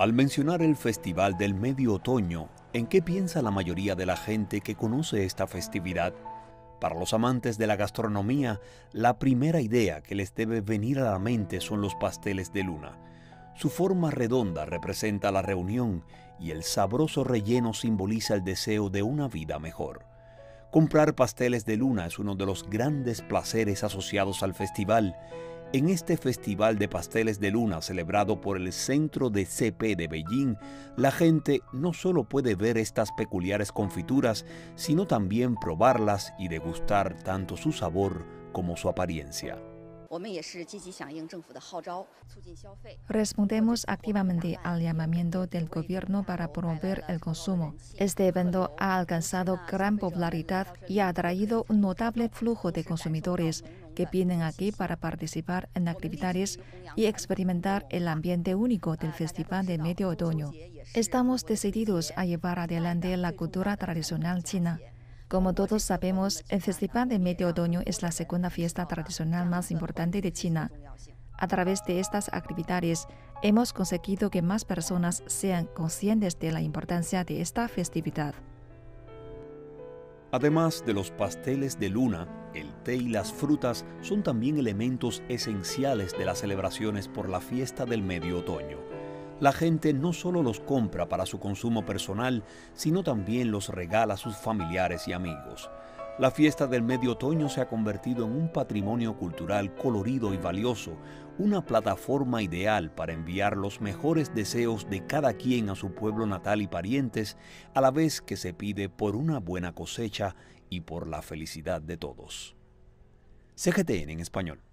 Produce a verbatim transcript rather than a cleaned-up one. Al mencionar el Festival del Medio Otoño, ¿en qué piensa la mayoría de la gente que conoce esta festividad? Para los amantes de la gastronomía, la primera idea que les debe venir a la mente son los pasteles de luna. Su forma redonda representa la reunión y el sabroso relleno simboliza el deseo de una vida mejor. Comprar pasteles de luna es uno de los grandes placeres asociados al festival. En este Festival de Pasteles de Luna celebrado por el Centro de C P de Beijing, la gente no solo puede ver estas peculiares confituras, sino también probarlas y degustar tanto su sabor como su apariencia. Respondemos activamente al llamamiento del gobierno para promover el consumo. Este evento ha alcanzado gran popularidad y ha atraído un notable flujo de consumidores que vienen aquí para participar en actividades y experimentar el ambiente único del Festival de Medio Otoño. Estamos decididos a llevar adelante la cultura tradicional china. Como todos sabemos, el Festival de Medio Otoño es la segunda fiesta tradicional más importante de China. A través de estas actividades, hemos conseguido que más personas sean conscientes de la importancia de esta festividad. Además de los pasteles de luna, el té y las frutas son también elementos esenciales de las celebraciones por la fiesta del Medio Otoño. La gente no solo los compra para su consumo personal, sino también los regala a sus familiares y amigos. La fiesta del Medio Otoño se ha convertido en un patrimonio cultural colorido y valioso, una plataforma ideal para enviar los mejores deseos de cada quien a su pueblo natal y parientes, a la vez que se pide por una buena cosecha y por la felicidad de todos. C G T N en español.